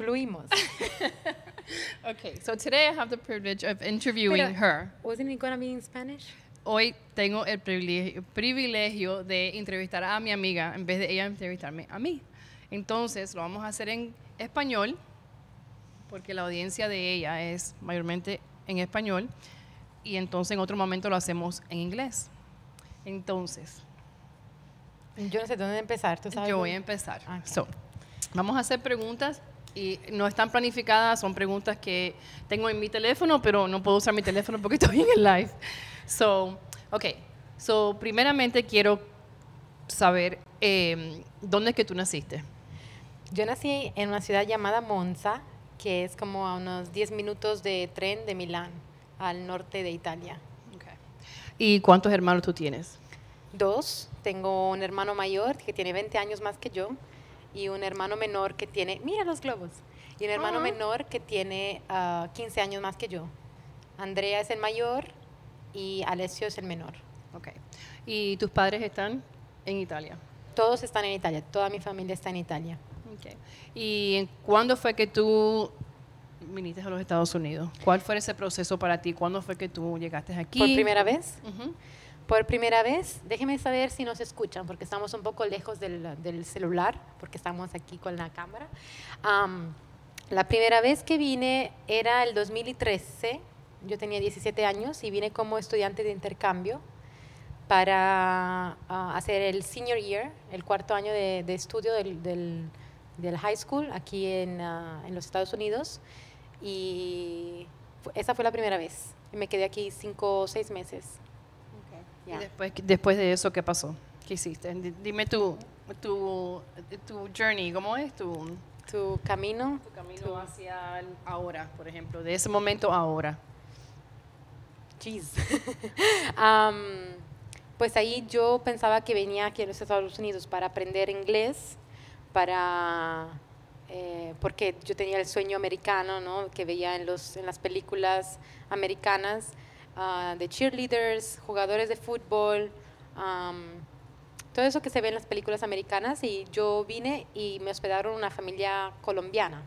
Fluimos. Okay, so today I have the privilege of interviewing her. Wasn't it going to be in Spanish? Hoy tengo el privilegio de entrevistar a mi amiga en vez de ella entrevistarme a mí. Entonces, lo vamos a hacer en español, porque la audiencia de ella es mayormente en español, y entonces en otro momento lo hacemos en inglés. Entonces, yo no sé dónde empezar, ¿tú sabes? Yo voy a empezar. Okay. So, vamos a hacer preguntas y no están planificadas, son preguntas que tengo en mi teléfono, pero no puedo usar mi teléfono porque estoy en el live. So, okay. So, primeramente quiero saber dónde es que tú naciste. Yo nací en una ciudad llamada Monza, que es como a unos 10 minutos de tren de Milán, al norte de Italia. Okay. ¿Y cuántos hermanos tú tienes? Dos. Tengo un hermano mayor que tiene 20 años más que yo y un hermano menor que tiene, mira los globos, y un hermano menor que tiene 15 años más que yo. Andrea es el mayor y Alessio es el menor. Okay. ¿Y tus padres están en Italia? Todos están en Italia, toda mi familia está en Italia. Okay. ¿Y cuándo fue que tú viniste a los Estados Unidos? ¿Cuál fue ese proceso para ti? ¿Cuándo fue que tú llegaste aquí? ¿Por primera vez? Por primera vez, déjenme saber si nos escuchan, porque estamos un poco lejos del celular, porque estamos aquí con la cámara. La primera vez que vine era el 2013, yo tenía 17 años y vine como estudiante de intercambio para hacer el senior year, el cuarto año de estudio del high school aquí en los Estados Unidos, y esa fue la primera vez. Me quedé aquí 5 o 6 meses. Yeah. Y después de eso, ¿qué pasó? ¿Qué hiciste? Dime tu journey, ¿cómo es? Tu camino hacia ahora, por ejemplo, de ese momento a ahora. Jeez. Pues ahí yo pensaba que venía aquí a los Estados Unidos para aprender inglés, porque yo tenía el sueño americano, ¿no? Que veía en las películas americanas, de cheerleaders, jugadores de fútbol, todo eso que se ve en las películas americanas, y yo vine y me hospedó una familia colombiana.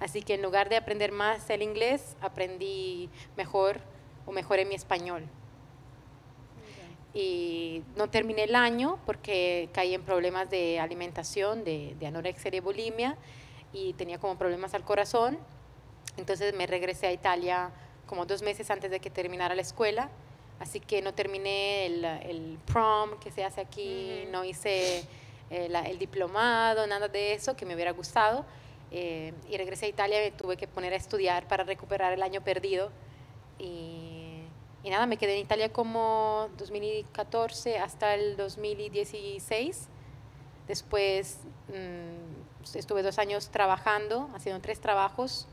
Así que en lugar de aprender más el inglés, aprendí mejoré mi español. Okay. Y no terminé el año porque caí en problemas de alimentación, de anorexia y bulimia, y tenía como problemas al corazón, entonces me regresé a Italia como 2 meses antes de que terminara la escuela, así que no terminé el prom que se hace aquí, no hice el diplomado, nada de eso que me hubiera gustado, y regresé a Italia, me tuve que poner a estudiar para recuperar el año perdido, y nada, me quedé en Italia como 2014 hasta el 2016, después estuve 2 años trabajando, haciendo 3 trabajos,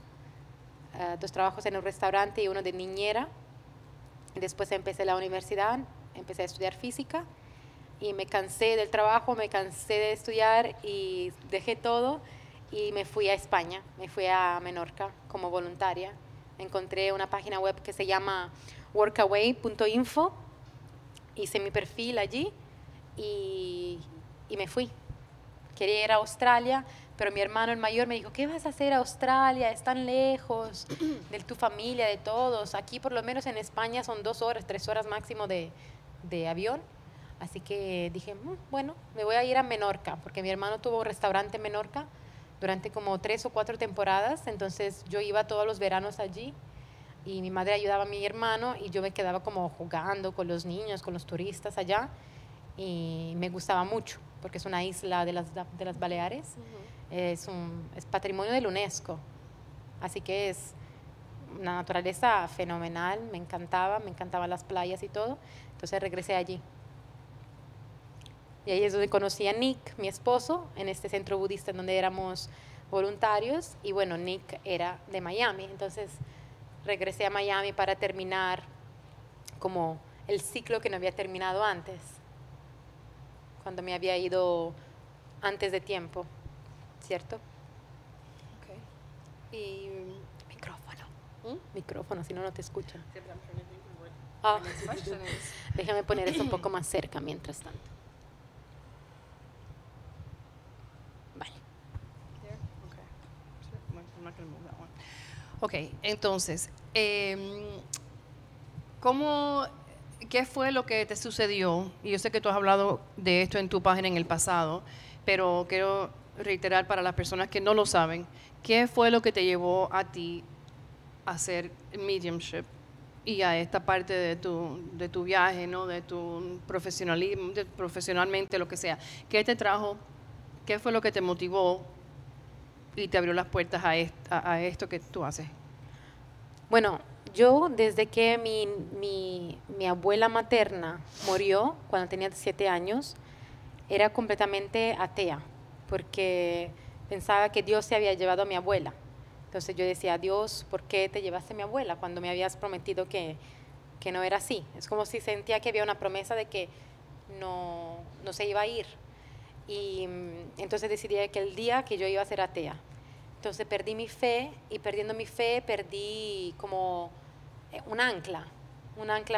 2 trabajos en un restaurante y uno de niñera. Después empecé la universidad, empecé a estudiar física y me cansé del trabajo, me cansé de estudiar y dejé todo y me fui a España, me fui a Menorca como voluntaria. Encontré una página web que se llama workaway.info, hice mi perfil allí y me fui. Quería ir a Australia, pero mi hermano el mayor me dijo, ¿qué vas a hacer a Australia? Es tan lejos de tu familia, de todos. Aquí por lo menos en España son 2 horas, 3 horas máximo de avión. Así que dije, bueno, me voy a ir a Menorca, porque mi hermano tuvo un restaurante en Menorca durante como 3 o 4 temporadas. Entonces yo iba todos los veranos allí y mi madre ayudaba a mi hermano y yo me quedaba como jugando con los niños, con los turistas allá, y me gustaba mucho porque es una isla de las Baleares. Es patrimonio de la UNESCO, así que es una naturaleza fenomenal, me encantaban las playas y todo, entonces regresé allí. Y ahí es donde conocí a Nick, mi esposo, en este centro budista en donde éramos voluntarios, y bueno, Nick era de Miami, entonces regresé a Miami para terminar como el ciclo que no había terminado antes, cuando me había ido antes de tiempo. ¿Cierto? Okay. Y micrófono. Micrófono, si no, no te escuchan. Oh. Déjame poner eso un poco más cerca mientras tanto. Vale. Okay. not going to move that one. Ok, entonces, ¿qué fue lo que te sucedió? Y yo sé que tú has hablado de esto en tu página en el pasado, pero quiero reiterar para las personas que no lo saben, ¿qué fue lo que te llevó a ti a hacer mediumship y a esta parte de tu viaje, ¿no? De tu profesionalismo, profesionalmente, lo que sea? ¿Qué te trajo? ¿Qué fue lo que te motivó y te abrió las puertas a esto que tú haces? Bueno, yo desde que mi abuela materna murió cuando tenía 7 años, era completamente atea, porque pensaba que Dios se había llevado a mi abuela. Entonces yo decía, Dios, ¿por qué te llevaste a mi abuela cuando me habías prometido que no era así? Es como si sentía que había una promesa de que no se iba a ir. Y entonces decidí que el día que yo iba a ser atea. Entonces perdí mi fe, y perdiendo mi fe perdí como un ancla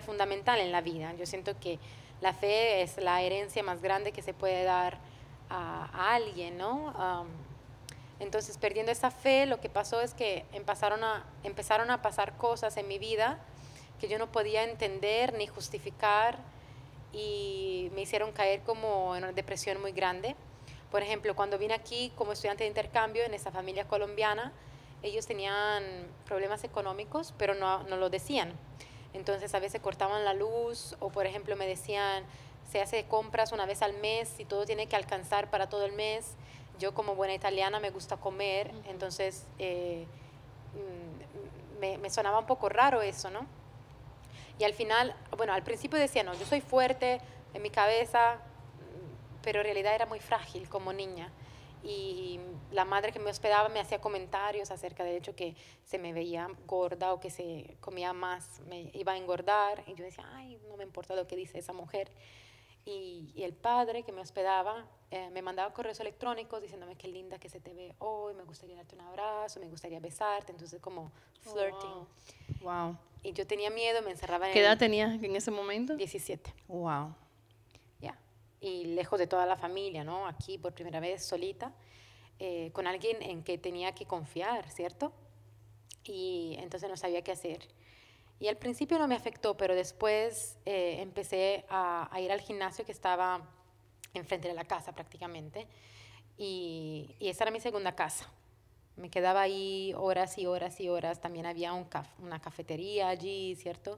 fundamental en la vida. Yo siento que la fe es la herencia más grande que se puede dar a alguien, ¿no? Entonces, perdiendo esa fe, lo que pasó es que empezaron a pasar cosas en mi vida que yo no podía entender ni justificar, y me hicieron caer como en una depresión muy grande. Por ejemplo, cuando vine aquí como estudiante de intercambio en esa familia colombiana, ellos tenían problemas económicos, pero no lo decían. Entonces, a veces cortaban la luz, o por ejemplo me decían, se hace compras una vez al mes y todo tiene que alcanzar para todo el mes. Yo, como buena italiana, me gusta comer, entonces me sonaba un poco raro eso, ¿no? Y al final, bueno, al principio decía, no, yo soy fuerte en mi cabeza, pero en realidad era muy frágil como niña. Y la madre que me hospedaba me hacía comentarios acerca del hecho que se me veía gorda o que se comía más, me iba a engordar. Y yo decía, ay, no me importa lo que dice esa mujer. Y el padre que me hospedaba me mandaba correos electrónicos diciéndome qué linda que se te ve hoy, me gustaría darte un abrazo, me gustaría besarte, entonces como flirting. Oh, wow. Wow. Y yo tenía miedo, me encerraba en... ¿Qué edad tenías en ese momento? 17. Wow. Ya. Yeah. Y lejos de toda la familia, ¿no? Aquí por primera vez, solita, con alguien en que tenía que confiar, ¿cierto? Y entonces no sabía qué hacer. Y al principio no me afectó, pero después empecé a ir al gimnasio que estaba enfrente de la casa prácticamente. Y esa era mi segunda casa. Me quedaba ahí horas y horas y horas. También había una cafetería allí, ¿cierto?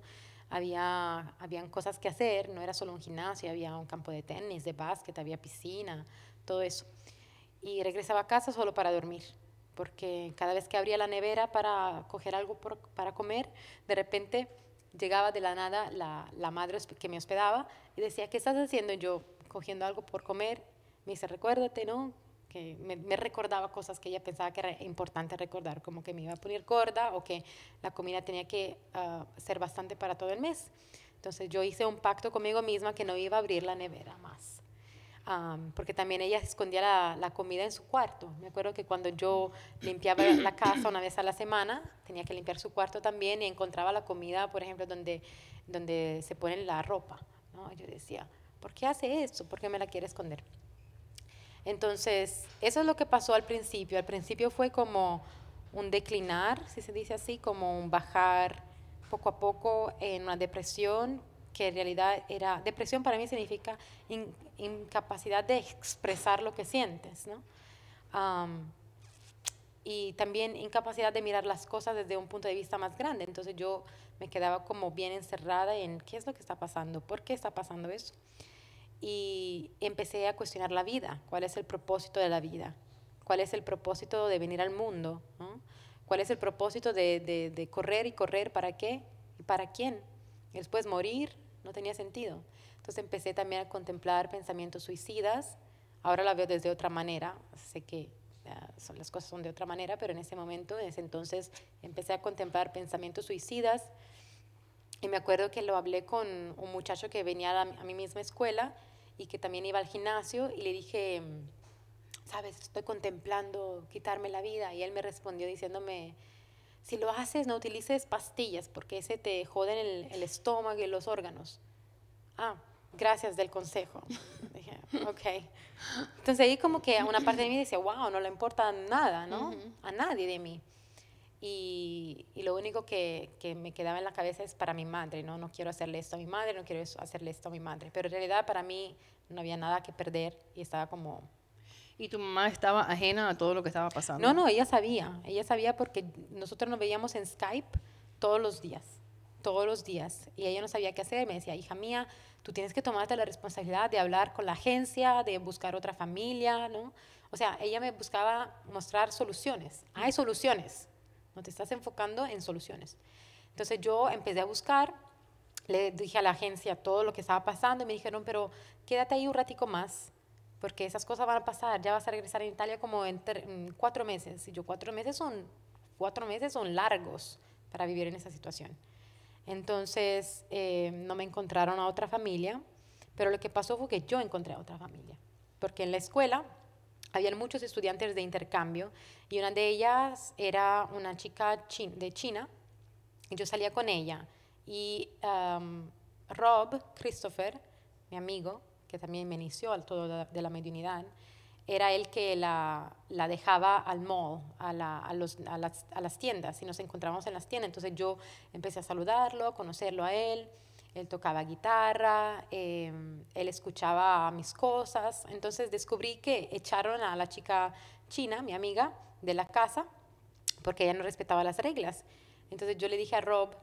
Habían cosas que hacer, no era solo un gimnasio, había un campo de tenis, de básquet, había piscina, todo eso. Y regresaba a casa solo para dormir, porque cada vez que abría la nevera para coger algo para comer, de repente llegaba de la nada la madre que me hospedaba y decía, ¿qué estás haciendo? Y yo, cogiendo algo por comer. Me dice, recuérdate, ¿no? Que me recordaba cosas que ella pensaba que era importante recordar, como que me iba a poner gorda o que la comida tenía que ser bastante para todo el mes. Entonces yo hice un pacto conmigo misma que no iba a abrir la nevera más. Porque también ella escondía la comida en su cuarto. Me acuerdo que cuando yo limpiaba la casa una vez a la semana, tenía que limpiar su cuarto también, y encontraba la comida, por ejemplo, donde se pone la ropa, ¿no? Yo decía, ¿por qué hace esto? ¿Por qué me la quiere esconder? Entonces, eso es lo que pasó al principio. Al principio fue como un declinar, si se dice así, como un bajar poco a poco en una depresión, que en realidad era... Depresión para mí significa incapacidad de expresar lo que sientes, ¿no? Y también incapacidad de mirar las cosas desde un punto de vista más grande. Entonces yo me quedaba como bien encerrada en qué es lo que está pasando, por qué está pasando eso. Y empecé a cuestionar la vida, cuál es el propósito de la vida, cuál es el propósito de venir al mundo, ¿no? Cuál es el propósito de correr y correr, ¿para qué? ¿Y para quién? Y después morir, no tenía sentido. Entonces empecé también a contemplar pensamientos suicidas. Ahora la veo desde otra manera, sé que las cosas son de otra manera, pero en ese momento, desde entonces, empecé a contemplar pensamientos suicidas. Y me acuerdo que lo hablé con un muchacho que venía a mi misma escuela y que también iba al gimnasio, y le dije, sabes, estoy contemplando quitarme la vida. Y él me respondió diciéndome, si lo haces, no utilices pastillas, porque ese te joden el estómago y los órganos. Ah, gracias del consejo. Dije, ok. Entonces ahí como que una parte de mí decía, wow, no le importa nada, ¿no? A nadie de mí. Y lo único que me quedaba en la cabeza es para mi madre, ¿no? No quiero hacerle esto a mi madre, no quiero hacerle esto a mi madre. Pero en realidad para mí no había nada que perder y estaba como... ¿Y tu mamá estaba ajena a todo lo que estaba pasando? No, no, ella sabía porque nosotros nos veíamos en Skype todos los días, y ella no sabía qué hacer. Me decía, hija mía, tú tienes que tomarte la responsabilidad de hablar con la agencia, de buscar otra familia, ¿no? O sea, ella me buscaba mostrar soluciones. Hay soluciones. No te estás enfocando en soluciones. Entonces yo empecé a buscar, le dije a la agencia todo lo que estaba pasando y me dijeron, pero quédate ahí un ratico más, porque esas cosas van a pasar, ya vas a regresar a Italia como en 4 meses. Y yo, 4 meses son largos para vivir en esa situación. Entonces no me encontraron a otra familia, pero lo que pasó fue que yo encontré a otra familia, porque en la escuela... Habían muchos estudiantes de intercambio y una de ellas era una chica de China y yo salía con ella. Y Rob Christopher, mi amigo, que también me inició al todo de la mediunidad, era el que la dejaba al mall, a las tiendas, y nos encontrábamos en las tiendas. Entonces yo empecé a saludarlo, a conocerlo a él. Él tocaba guitarra, él escuchaba mis cosas. Entonces descubrí que echaron a la chica china, mi amiga, de la casa porque ella no respetaba las reglas. Entonces yo le dije a Rob,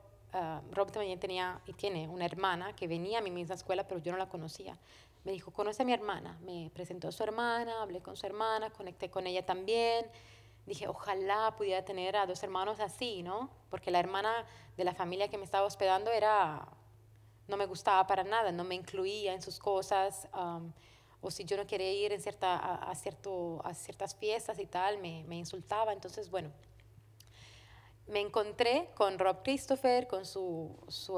Rob también tenía y tiene una hermana que venía a mi misma escuela, pero yo no la conocía. Me dijo, conoce a mi hermana. Me presentó a su hermana, hablé con su hermana, conecté con ella también. Dije, ojalá pudiera tener a 2 hermanos así, ¿no? Porque la hermana de la familia que me estaba hospedando era... no me gustaba para nada, no me incluía en sus cosas, o si yo no quería ir en a ciertas fiestas y tal, me insultaba. Entonces, bueno, me encontré con Rob Christopher, con su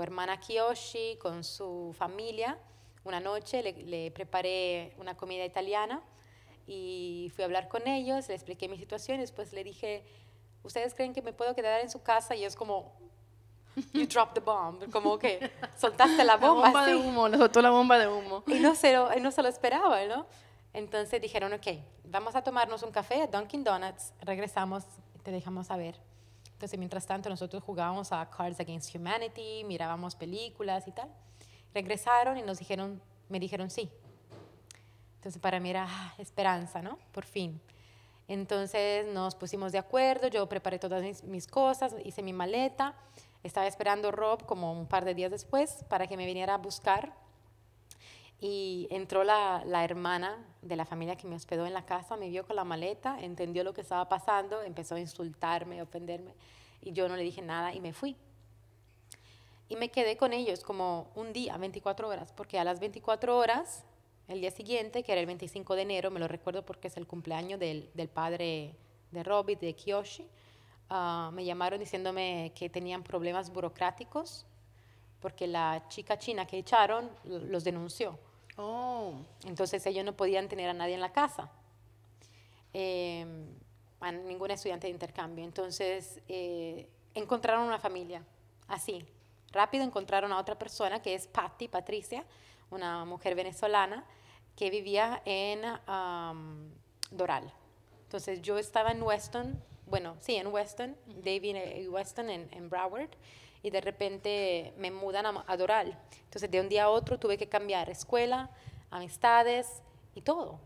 hermana Kiyoshi, con su familia. Una noche le preparé una comida italiana y fui a hablar con ellos, le expliqué mi situación y después le dije, ¿ustedes creen que me puedo quedar en su casa? Y es como... You dropped the bomb, como que soltaste la bomba. La bomba de humo, le soltó la bomba de humo. Y no se lo esperaba, ¿no? Entonces dijeron, ok, vamos a tomarnos un café a Dunkin' Donuts, regresamos y te dejamos saber. Entonces, mientras tanto, nosotros jugábamos a Cards Against Humanity, mirábamos películas y tal. Regresaron y me dijeron sí. Entonces, para mí era esperanza, ¿no? Por fin. Entonces, nos pusimos de acuerdo, yo preparé todas mis cosas, hice mi maleta. Estaba esperando Rob como un par de días después para que me viniera a buscar y entró la hermana de la familia que me hospedó en la casa, me vio con la maleta, entendió lo que estaba pasando, empezó a insultarme, a ofenderme y yo no le dije nada y me fui. Y me quedé con ellos como un día, 24 horas, porque a las 24 horas, el día siguiente, que era el 25 de enero, me lo recuerdo porque es el cumpleaños del padre de Rob y de Kiyoshi, me llamaron diciéndome que tenían problemas burocráticos porque la chica china que echaron los denunció. Oh. Entonces ellos no podían tener a nadie en la casa, a ningún estudiante de intercambio. Entonces encontraron una familia, así, rápido encontraron a otra persona que es Patricia, una mujer venezolana que vivía en Doral. Entonces yo estaba en Weston. Bueno, sí, en Weston, Dave y Weston en Broward, y de repente me mudan a Doral. Entonces, de un día a otro tuve que cambiar escuela, amistades y todo.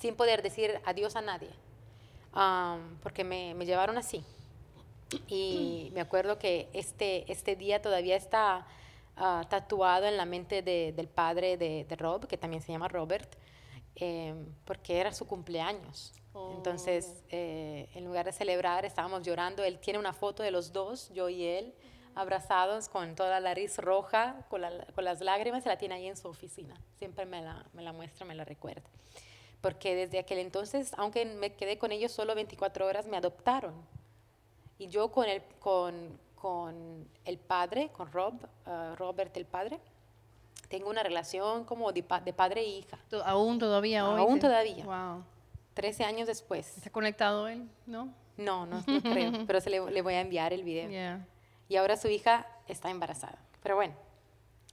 Sin poder decir adiós a nadie, porque me llevaron así. Y me acuerdo que este día todavía está tatuado en la mente del padre de Rob, que también se llama Robert, porque era su cumpleaños. Entonces, en lugar de celebrar, estábamos llorando. Él tiene una foto de los dos, yo y él, abrazados con toda la nariz roja, con las lágrimas, se la tiene ahí en su oficina. Siempre me la muestra, me la recuerda. Porque desde aquel entonces, aunque me quedé con ellos solo 24 horas, me adoptaron. Y yo con el padre, con Robert el padre, tengo una relación como de padre e hija. ¿Aún todavía hoy? Aún todavía. Wow. 13 años después. ¿Está conectado él? ¿No? No creo, pero le voy a enviar el video. Yeah. Y ahora su hija está embarazada. Pero bueno,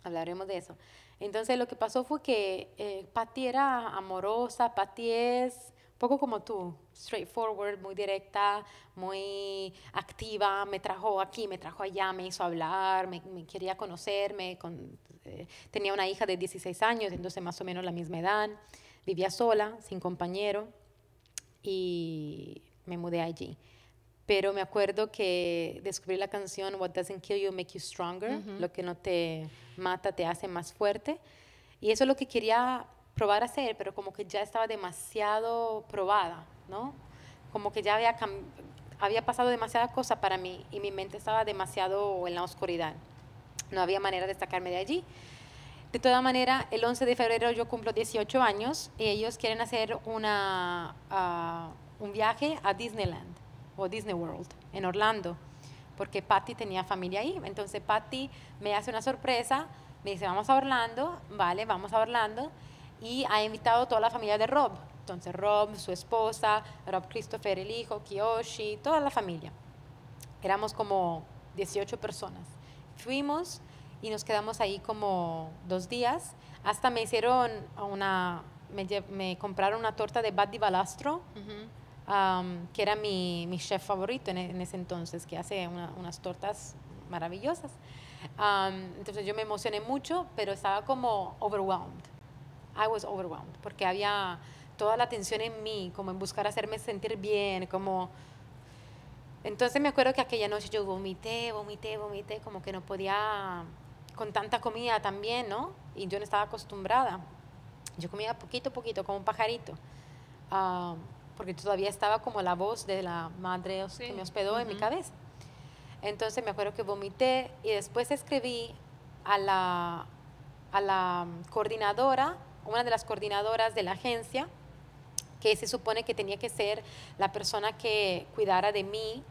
hablaremos de eso. Entonces, lo que pasó fue que Patty era amorosa, Patty es poco como tú, straightforward, muy directa, muy activa, me trajo aquí, me trajo allá, me hizo hablar, me quería conocer, tenía una hija de 16 años, entonces más o menos la misma edad, vivía sola, sin compañero y me mudé allí. Pero me acuerdo que descubrí la canción What Doesn't Kill You Make You Stronger, lo que no te mata te hace más fuerte, y eso es lo que quería probar a hacer, pero como que ya estaba demasiado probada, ¿no? Como que ya había pasado demasiadas cosas para mí y mi mente estaba demasiado en la oscuridad. No había manera de sacarme de allí. De todas maneras, el 11 de febrero yo cumplo 18 años y ellos quieren hacer un viaje a Disneyland o Disney World en Orlando, porque Patty tenía familia ahí. Entonces Patty me hace una sorpresa, me dice, vamos a Orlando, vale, vamos a Orlando. Y ha invitado toda la familia de Rob. Entonces Rob, su esposa, Rob Christopher, el hijo, Kiyoshi, toda la familia. Éramos como 18 personas. Fuimos y nos quedamos ahí como 2 días. Hasta me hicieron me compraron una torta de Buddy Valastro, que era mi chef favorito en ese entonces, que hace unas tortas maravillosas. Entonces yo me emocioné mucho, pero estaba como overwhelmed. I was overwhelmed, porque había toda la atención en mí, como en buscar hacerme sentir bien, como... Entonces me acuerdo que aquella noche yo vomité, como que no podía, con tanta comida también, ¿no? Y yo no estaba acostumbrada. Yo comía poquito, como un pajarito, porque todavía estaba como la voz de la madre que me hospedó en mi cabeza. Entonces me acuerdo que vomité y después escribí a la coordinadora, una de las coordinadoras de la agencia, que se supone que tenía que ser la persona que cuidara de mí,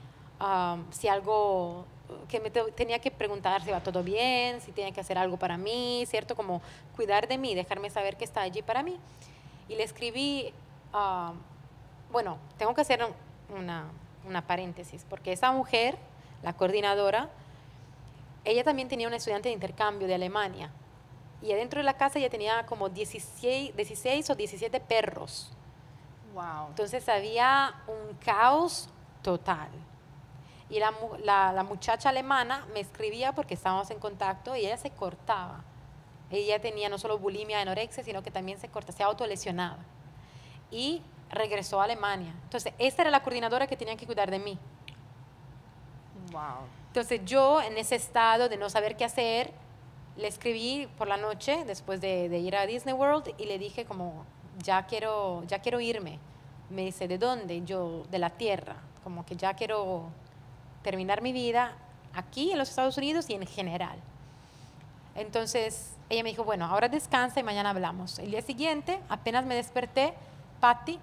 si algo, que me tenía que preguntar si va todo bien, si tenía que hacer algo para mí, ¿cierto? Como cuidar de mí, dejarme saber que está allí para mí. Y le escribí, bueno, tengo que hacer una paréntesis, porque esa mujer, la coordinadora, ella también tenía una estudiante de intercambio de Alemania, y adentro de la casa ya tenía como 16 o 17 perros. Wow. Entonces había un caos total. Y la muchacha alemana me escribía porque estábamos en contacto y ella se cortaba. Ella tenía no solo bulimia, anorexia, sino que también se autolesionaba. Y regresó a Alemania. Entonces, esta era la coordinadora que tenía que cuidar de mí. Wow. Entonces, yo en ese estado de no saber qué hacer, le escribí por la noche después de ir a Disney World y le dije como, ya quiero irme. Me dice, ¿de dónde? Yo, de la tierra. Como que ya quiero terminar mi vida aquí en los Estados Unidos y en general. Entonces ella me dijo, bueno, ahora descansa y mañana hablamos. El día siguiente, apenas me desperté, Patty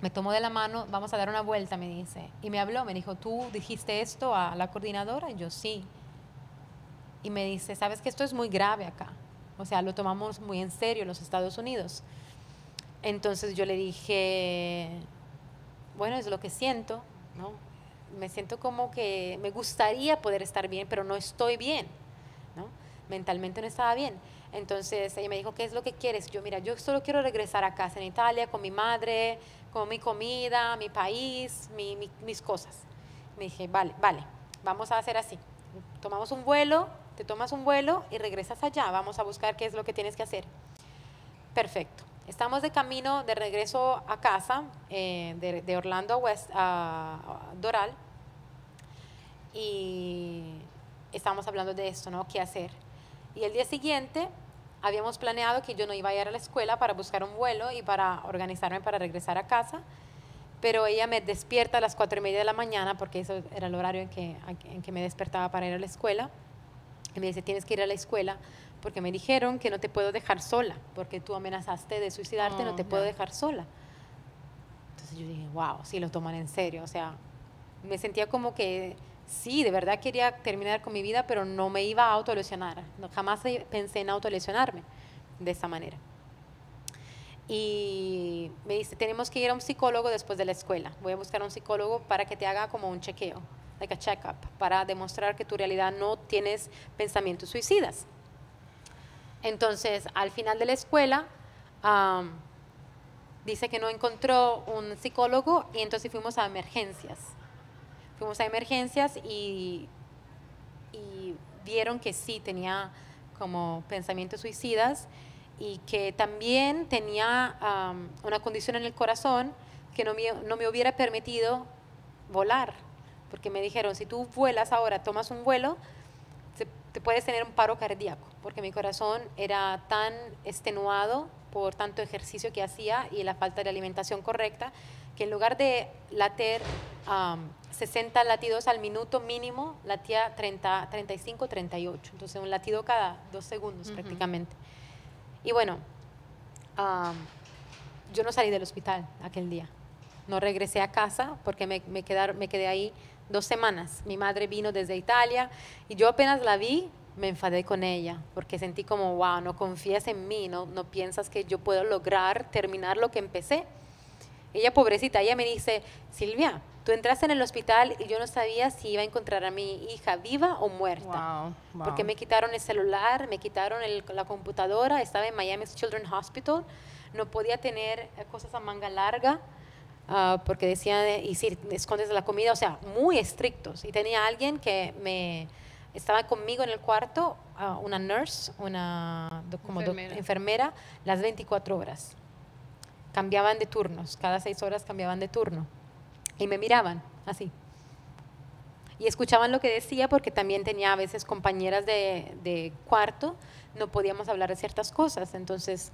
me tomó de la mano, vamos a dar una vuelta, me dice. Y me habló, me dijo, ¿tú dijiste esto a la coordinadora? Y yo, sí. Y me dice, sabes que esto es muy grave acá, o sea, lo tomamos muy en serio en los Estados Unidos. Entonces yo le dije, bueno, es lo que siento, ¿no? Me siento como que me gustaría poder estar bien, pero no estoy bien, ¿no? Mentalmente no estaba bien. Entonces ella me dijo, ¿qué es lo que quieres? Yo, mira, yo solo quiero regresar a casa en Italia con mi madre, con mi comida, mi país, mis cosas. Me dije, vale, vamos a hacer así. Tomamos un vuelo, te tomas un vuelo y regresas allá, vamos a buscar qué es lo que tienes que hacer. Perfecto. Estamos de camino de regreso a casa, de Orlando a Doral, y estamos hablando de esto, ¿no? ¿Qué hacer? Y el día siguiente habíamos planeado que yo no iba a ir a la escuela para buscar un vuelo y para organizarme para regresar a casa, pero ella me despierta a las 4:30 de la mañana, porque eso era el horario en que me despertaba para ir a la escuela, y me dice, tienes que ir a la escuela porque me dijeron que no te puedo dejar sola, porque tú amenazaste de suicidarte, no te puedo dejar sola. Entonces yo dije, wow, sí, lo toman en serio. O sea, me sentía como que sí, de verdad quería terminar con mi vida, pero no me iba a autolesionar. No, jamás pensé en autolesionarme de esa manera. Y me dice, tenemos que ir a un psicólogo después de la escuela. Voy a buscar a un psicólogo para que te haga como un chequeo, like a check-up, para demostrar que tu realidad no tienes pensamientos suicidas. Entonces, al final de la escuela, dice que no encontró un psicólogo y entonces fuimos a emergencias. Fuimos a emergencias y vieron que sí tenía como pensamientos suicidas y que también tenía una condición en el corazón que no me hubiera permitido volar, porque me dijeron, si tú vuelas ahora, tomas un vuelo, te puedes tener un paro cardíaco, porque mi corazón era tan extenuado por tanto ejercicio que hacía y la falta de alimentación correcta, que en lugar de latir 60 latidos al minuto mínimo, latía 30, 35, 38. Entonces, un latido cada 2 segundos prácticamente. Y bueno, yo no salí del hospital aquel día. No regresé a casa porque me quedé ahí 2 semanas. Mi madre vino desde Italia y yo apenas la vi, me enfadé con ella porque sentí como, wow, no confías en mí, no piensas que yo puedo lograr terminar lo que empecé. Ella, pobrecita, ella me dice, Silvia, tú entraste en el hospital y yo no sabía si iba a encontrar a mi hija viva o muerta. Wow, wow. Porque me quitaron el celular, me quitaron la computadora, estaba en Miami Children's Hospital, no podía tener cosas a manga larga porque decían, y si escondes la comida, o sea, muy estrictos. Y tenía alguien que estaba conmigo en el cuarto, una nurse, enfermera, las 24 horas. Cambiaban de turnos, cada 6 horas cambiaban de turno y me miraban así y escuchaban lo que decía porque también tenía a veces compañeras de cuarto, no podíamos hablar de ciertas cosas, entonces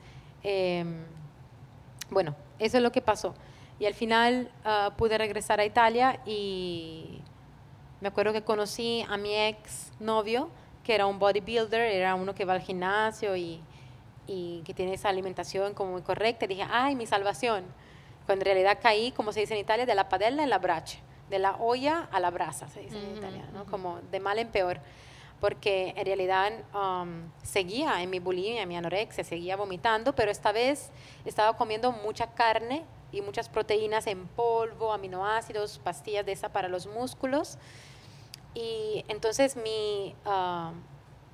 bueno, eso es lo que pasó y al final pude regresar a Italia y me acuerdo que conocí a mi ex novio que era un bodybuilder, era uno que va al gimnasio y que tiene esa alimentación como muy correcta. Dije, ay, mi salvación. Cuando en realidad caí, como se dice en Italia, de la padella a la bracha, de la olla a la brasa, se dice en Italia, ¿no? Como de mal en peor. Porque en realidad seguía en mi bulimia, en mi anorexia, seguía vomitando, pero esta vez estaba comiendo mucha carne y muchas proteínas en polvo, aminoácidos, pastillas de esa para los músculos. Y entonces mis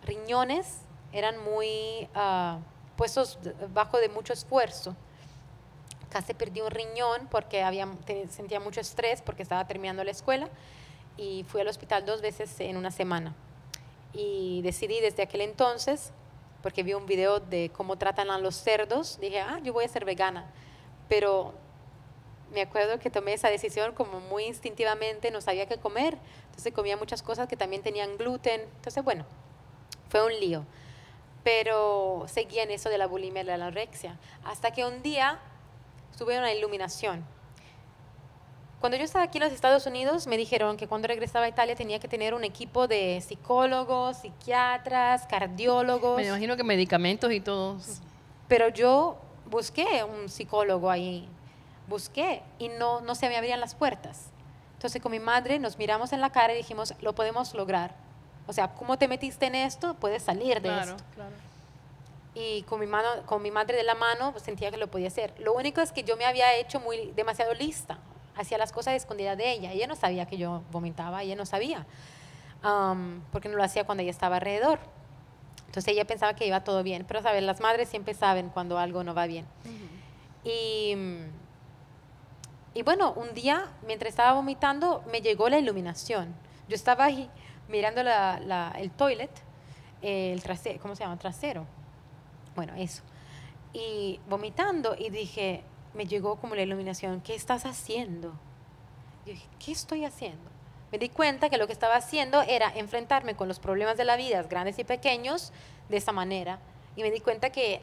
riñones eran muy... puestos bajo de mucho esfuerzo. Casi perdí un riñón porque sentía mucho estrés porque estaba terminando la escuela y fui al hospital 2 veces en una semana. Y decidí desde aquel entonces, porque vi un video de cómo tratan a los cerdos, dije, ah, yo voy a ser vegana. Pero me acuerdo que tomé esa decisión como muy instintivamente, no sabía qué comer, entonces comía muchas cosas que también tenían gluten, entonces bueno, fue un lío. Pero seguía en eso de la bulimia y la anorexia, hasta que un día tuve una iluminación. Cuando yo estaba aquí en los Estados Unidos, me dijeron que cuando regresaba a Italia tenía que tener un equipo de psicólogos, psiquiatras, cardiólogos. Me imagino que medicamentos y todo. Pero yo busqué un psicólogo ahí, busqué, y no se me abrían las puertas. Entonces con mi madre nos miramos en la cara y dijimos, lo podemos lograr. O sea, ¿cómo te metiste en esto? Puedes salir de esto. Claro. Y con mi madre de la mano, pues, sentía que lo podía hacer. Lo único es que yo me había hecho demasiado lista. Hacía las cosas escondidas de ella. Ella no sabía que yo vomitaba, ella no sabía. Porque no lo hacía cuando ella estaba alrededor. Entonces ella pensaba que iba todo bien. Pero, ¿sabes? Las madres siempre saben cuando algo no va bien. Y bueno, un día, mientras estaba vomitando, me llegó la iluminación. Yo estaba ahí mirando el toilet, el trasero, ¿cómo se llama? Trasero. Bueno, eso. Y vomitando, y dije, me llegó como la iluminación, ¿qué estás haciendo? Yo dije, ¿qué estoy haciendo? Me di cuenta que lo que estaba haciendo era enfrentarme con los problemas de la vida, grandes y pequeños, de esa manera. Y me di cuenta que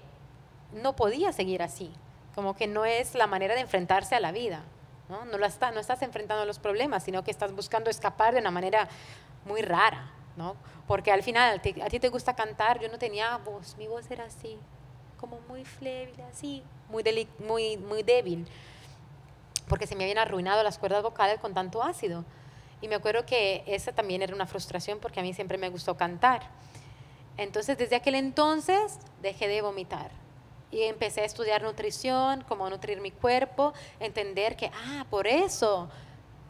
no podía seguir así, como que no es la manera de enfrentarse a la vida, ¿no? No estás enfrentando los problemas, sino que estás buscando escapar de una manera muy rara, ¿no? Porque al final, a ti te gusta cantar, yo no tenía voz, mi voz era así, como muy flébil, así, muy débil, porque se me habían arruinado las cuerdas vocales con tanto ácido. Y me acuerdo que esa también era una frustración porque a mí siempre me gustó cantar. Entonces, desde aquel entonces, dejé de vomitar y empecé a estudiar nutrición, cómo nutrir mi cuerpo, entender que, ah, por eso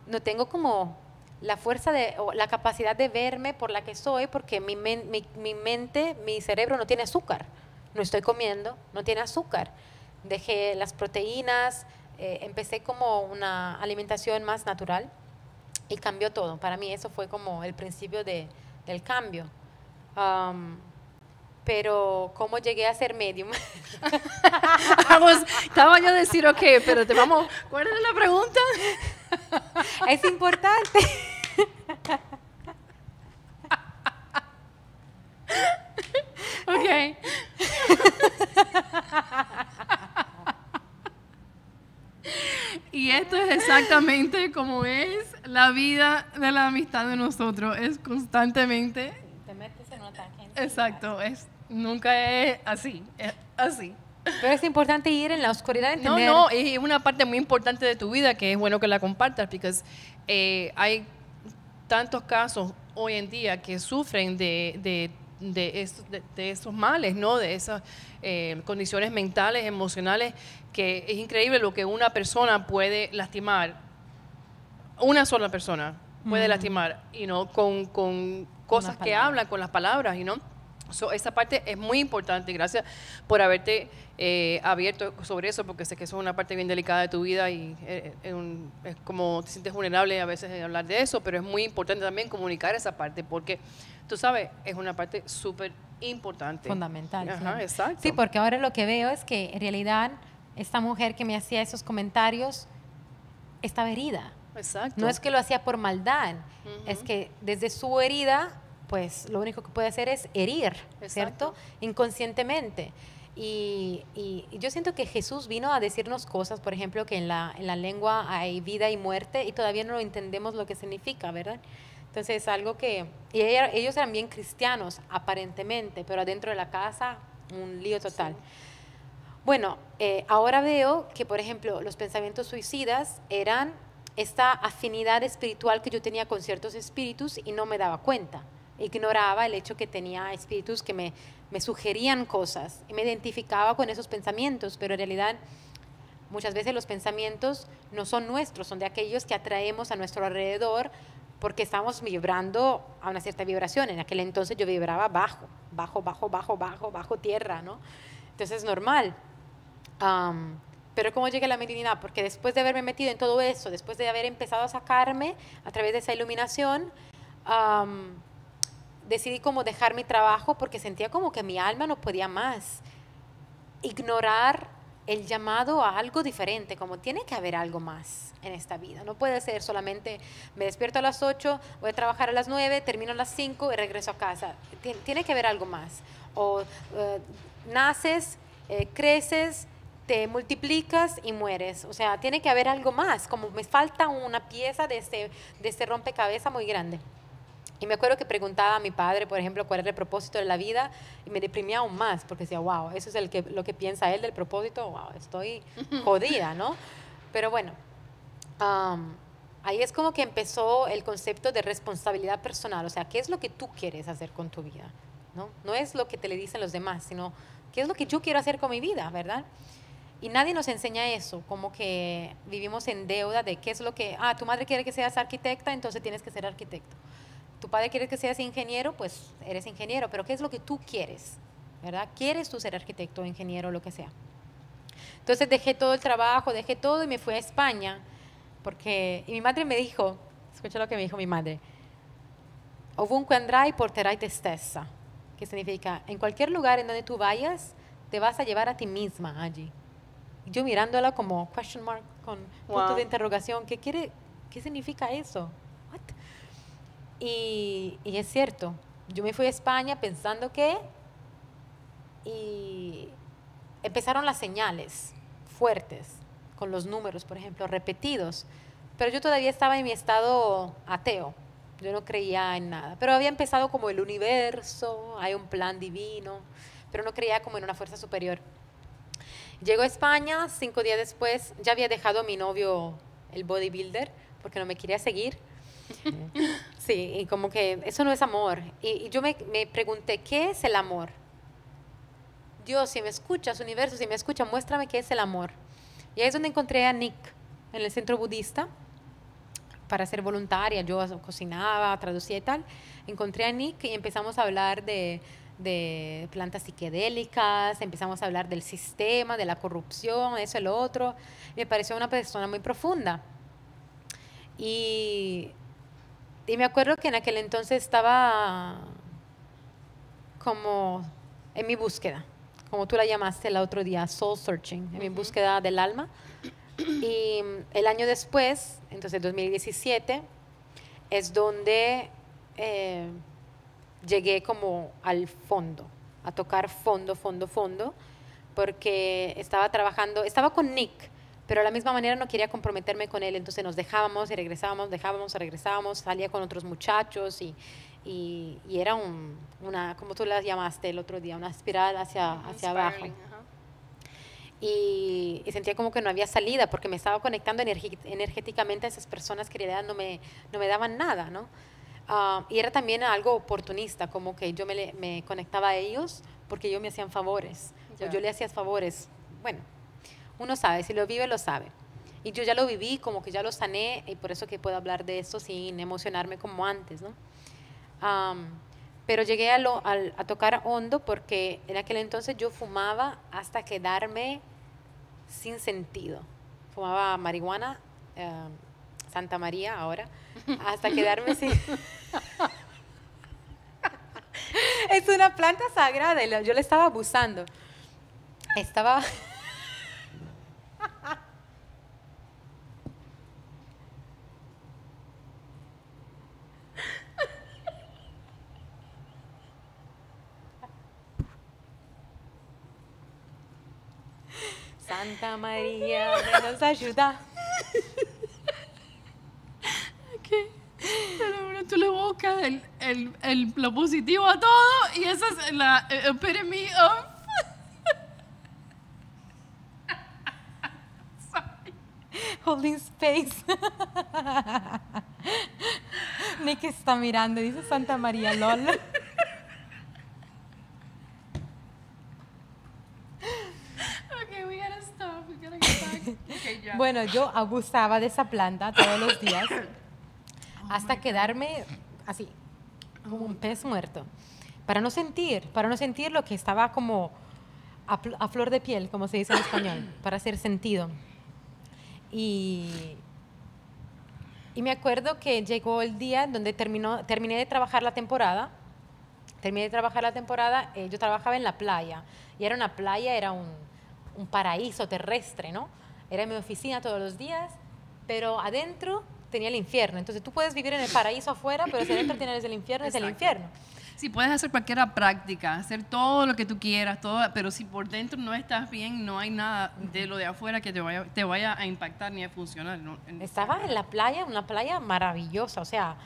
no tengo como... la fuerza o la capacidad de verme por la que soy, porque mi mente, mi cerebro no tiene azúcar. No estoy comiendo, no tiene azúcar. dejé las proteínas, empecé como una alimentación más natural y cambió todo. Para mí eso fue como el principio del cambio. Pero ¿cómo llegué a ser medium? Vamos, estaba yo a decir, ok, pero te vamos, ¿cuál era la pregunta? Es importante. Ok. Y esto es exactamente como es la vida de la amistad de nosotros, es constantemente... Te metes en un ataque. Exacto, es, nunca es así, es así. Pero es importante ir en la oscuridad, entender. No, no, es una parte muy importante de tu vida que es bueno que la compartas, porque hay tantos casos hoy en día que sufren de esos males, ¿no? De esas condiciones mentales, emocionales, que es increíble lo que una persona puede lastimar, una sola persona puede lastimar, y no con cosas que hablan, con las palabras, ¿no? So, esa parte es muy importante. Gracias por haberte abierto sobre eso, porque sé que eso es una parte bien delicada de tu vida y es como te sientes vulnerable a veces de hablar de eso, pero es muy importante también comunicar esa parte, porque tú sabes, es una parte súper importante. Fundamental. Ajá, sí. Exacto. Sí, porque ahora lo que veo es que en realidad esta mujer que me hacía esos comentarios estaba herida. Exacto. No es que lo hacía por maldad, es que desde su herida, pues lo único que puede hacer es herir, exacto, ¿cierto? Inconscientemente. Y yo siento que Jesús vino a decirnos cosas, por ejemplo, que en la lengua hay vida y muerte, y todavía no entendemos lo que significa, ¿verdad? Entonces es algo que... Y ellos eran bien cristianos, aparentemente, pero adentro de la casa, un lío total. Sí. Bueno, ahora veo que, por ejemplo, los pensamientos suicidas eran esta afinidad espiritual que yo tenía con ciertos espíritus y no me daba cuenta. Ignoraba el hecho que tenía espíritus que me sugerían cosas y me identificaba con esos pensamientos, pero en realidad muchas veces los pensamientos no son nuestros, son de aquellos que atraemos a nuestro alrededor porque estamos vibrando a una cierta vibración. En aquel entonces yo vibraba bajo tierra, ¿no? Entonces es normal. Pero ¿cómo llegué a la mediunidad? Porque después de haberme metido en todo eso, después de haber empezado a sacarme a través de esa iluminación, decidí como dejar mi trabajo porque sentía como que mi alma no podía más. Ignorar el llamado a algo diferente, como tiene que haber algo más en esta vida. No puede ser solamente me despierto a las 8, voy a trabajar a las 9, termino a las 5 y regreso a casa. Tiene que haber algo más. O naces, creces, te multiplicas y mueres. O sea, tiene que haber algo más, como me falta una pieza de ese rompecabezas muy grande. Y me acuerdo que preguntaba a mi padre, por ejemplo, cuál era el propósito de la vida, y me deprimía aún más, porque decía, wow, eso es lo que piensa él del propósito, wow, estoy jodida, ¿no? Pero bueno, ahí es como que empezó el concepto de responsabilidad personal, o sea, ¿qué es lo que tú quieres hacer con tu vida? No es lo que te le dicen los demás, sino ¿qué es lo que yo quiero hacer con mi vida, verdad? Y nadie nos enseña eso, como que vivimos en deuda de qué es lo que, tu madre quiere que seas arquitecta, entonces tienes que ser arquitecto. Tu padre quiere que seas ingeniero, pues eres ingeniero, pero ¿qué es lo que tú quieres? ¿Verdad? ¿Quieres tú ser arquitecto, ingeniero, lo que sea? Entonces dejé todo el trabajo, dejé todo y me fui a España, porque, y mi madre me dijo, escucha lo que me dijo mi madre, ovunque andrai porterai te stessa, que significa, en cualquier lugar en donde tú vayas, te vas a llevar a ti misma allí. Y yo mirándola como question mark, con punto de interrogación, ¿qué significa eso? Y es cierto, yo me fui a España pensando que, y empezaron las señales fuertes, con los números, por ejemplo, repetidos, pero yo todavía estaba en mi estado ateo, yo no creía en nada, pero había empezado como el universo, hay un plan divino, pero no creía como en una fuerza superior. Llego a España, 5 días después, ya había dejado a mi novio, el bodybuilder, porque no me quería seguir. Sí, y como que eso no es amor. Y yo me pregunté, ¿qué es el amor? Dios, si me escuchas, universo, si me escuchas, muéstrame qué es el amor. Y ahí es donde encontré a Nick, en el centro budista, para ser voluntaria. Yo cocinaba, traducía y tal. Encontré a Nick y empezamos a hablar de, de plantas psiquedélicas, empezamos a hablar del sistema, de la corrupción, eso y lo otro. Me pareció una persona muy profunda. Y me acuerdo que en aquel entonces estaba como en mi búsqueda, como tú la llamaste el otro día, soul searching, en mi búsqueda del alma. Y el año después, entonces 2017, es donde llegué como al fondo, a tocar fondo, fondo, fondo, porque estaba trabajando, estaba con Nick, pero de la misma manera no quería comprometerme con él, entonces nos dejábamos y regresábamos, dejábamos y regresábamos, salía con otros muchachos y era una, como tú la llamaste el otro día, una espiral hacia abajo. Y sentía como que no había salida porque me estaba conectando energéticamente a esas personas que en realidad no me daban nada, ¿no? Y era también algo oportunista, como que yo me conectaba a ellos porque ellos me hacían favores, o yo le hacía favores. Bueno, uno sabe, si lo vive, lo sabe. Y yo ya lo viví, como que ya lo sané, y por eso que puedo hablar de esto sin emocionarme como antes, ¿no? Pero llegué a tocar hondo porque en aquel entonces yo fumaba hasta quedarme sin sentido. Fumaba marihuana, Santa María ahora, hasta quedarme sin... Es una planta sagrada y yo le estaba abusando. Estaba... Santa María, nos ayuda. Okay. Pero bueno, tú le buscas lo positivo a todo y esa es la epitome of... Sorry. Holding space. Nick está mirando, dice Santa María, lol. Bueno, yo abusaba de esa planta todos los días hasta quedarme así, como un pez muerto, para no sentir lo que estaba como a flor de piel, como se dice en español, para hacer sentido. Y me acuerdo que llegó el día donde terminé de trabajar la temporada, yo trabajaba en la playa, y era una playa, era un paraíso terrestre, ¿no? Era mi oficina todos los días, pero adentro tenía el infierno. Entonces tú puedes vivir en el paraíso afuera, pero si adentro tienes el infierno, exacto, es el infierno. Sí, puedes hacer cualquier práctica, hacer todo lo que tú quieras, todo, pero si por dentro no estás bien, no hay nada de lo de afuera que te vaya a impactar ni a funcionar. ¿No? Estaba en la playa, una playa maravillosa, o sea,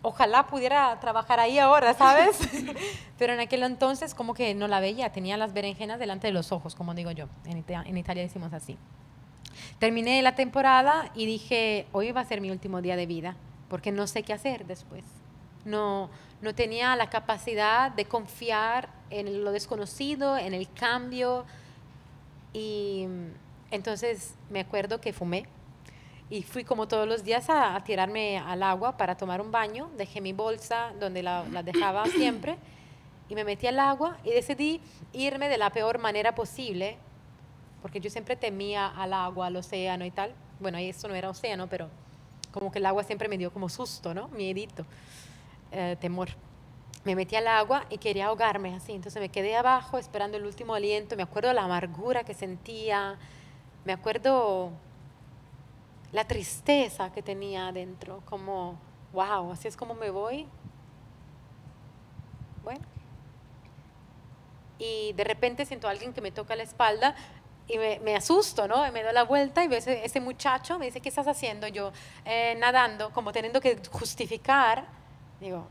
ojalá pudiera trabajar ahí ahora, ¿sabes? Pero en aquel entonces como que no la veía, tenía las berenjenas delante de los ojos, como digo yo, en Italia decimos así. Terminé la temporada y dije, hoy va a ser mi último día de vida, porque no sé qué hacer después. No tenía la capacidad de confiar en lo desconocido, en el cambio. Y entonces me acuerdo que fumé y fui como todos los días a tirarme al agua para tomar un baño. Dejé mi bolsa donde la dejaba siempre y me metí al agua y decidí irme de la peor manera posible, porque yo siempre temía al agua, al océano y tal. Bueno, eso no era océano, pero como que el agua siempre me dio como susto, ¿no? Miedito, temor. Me metí al agua y quería ahogarme así, entonces me quedé abajo esperando el último aliento. Me acuerdo la amargura que sentía, me acuerdo la tristeza que tenía adentro, como, wow, así es como me voy. Bueno. Y de repente siento a alguien que me toca la espalda, y me asusto, ¿no? Y me doy la vuelta y veo ese muchacho, me dice, ¿qué estás haciendo? Yo, nadando, como teniendo que justificar. Digo,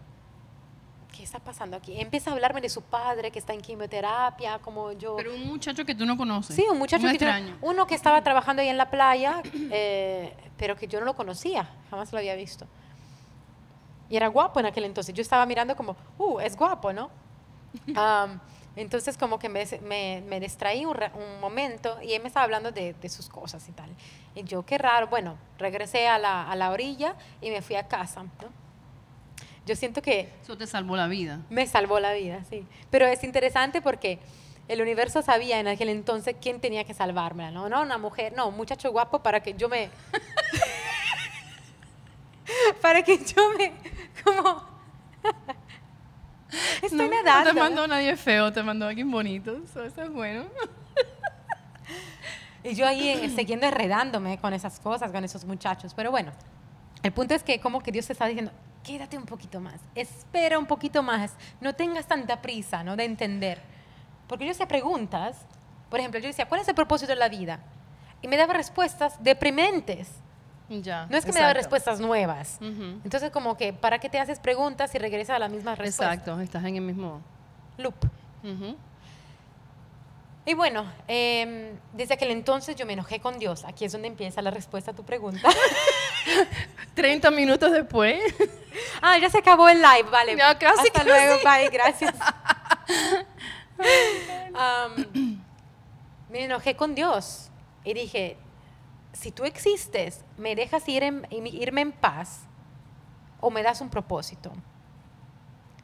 ¿qué está pasando aquí? Empieza a hablarme de su padre, que está en quimioterapia, como yo... Pero un muchacho que tú no conoces. Sí, un muchacho extraño. Uno que estaba trabajando ahí en la playa, pero que yo no lo conocía, jamás lo había visto. Y era guapo en aquel entonces. Yo estaba mirando como, es guapo, ¿no? Entonces como que me distraí un momento y él me estaba hablando de sus cosas y tal. Y yo, qué raro, bueno, regresé a la orilla y me fui a casa, ¿no? Yo siento que... Eso te salvó la vida. Me salvó la vida, sí. Pero es interesante porque el universo sabía en aquel entonces quién tenía que salvármela, ¿no? No, una mujer, no, un muchacho guapo para que yo me... para que yo me... como... Estoy nadando. No te mandó nadie feo, te mandó alguien bonito. Eso es bueno. Y yo ahí siguiendo enredándome con esas cosas, con esos muchachos. Pero bueno, el punto es que como que Dios te está diciendo, quédate un poquito más, espera un poquito más, no tengas tanta prisa, ¿no?, de entender. Porque yo hacía preguntas, por ejemplo, yo decía, ¿cuál es el propósito de la vida? Y me daba respuestas deprimentes. Ya, no es que exacto. me daba respuestas nuevas. Uh-huh. Entonces, como que, ¿para qué te haces preguntas y regresas a las mismas respuestas? Exacto, estás en el mismo loop. Uh-huh. Y bueno, desde aquel entonces yo me enojé con Dios. Aquí es donde empieza la respuesta a tu pregunta. 30 minutos después. Ah, ya se acabó el live, vale. No, casi, hasta casi. Luego, bye, gracias. Me enojé con Dios y dije, si tú existes, me dejas ir irme en paz o me das un propósito.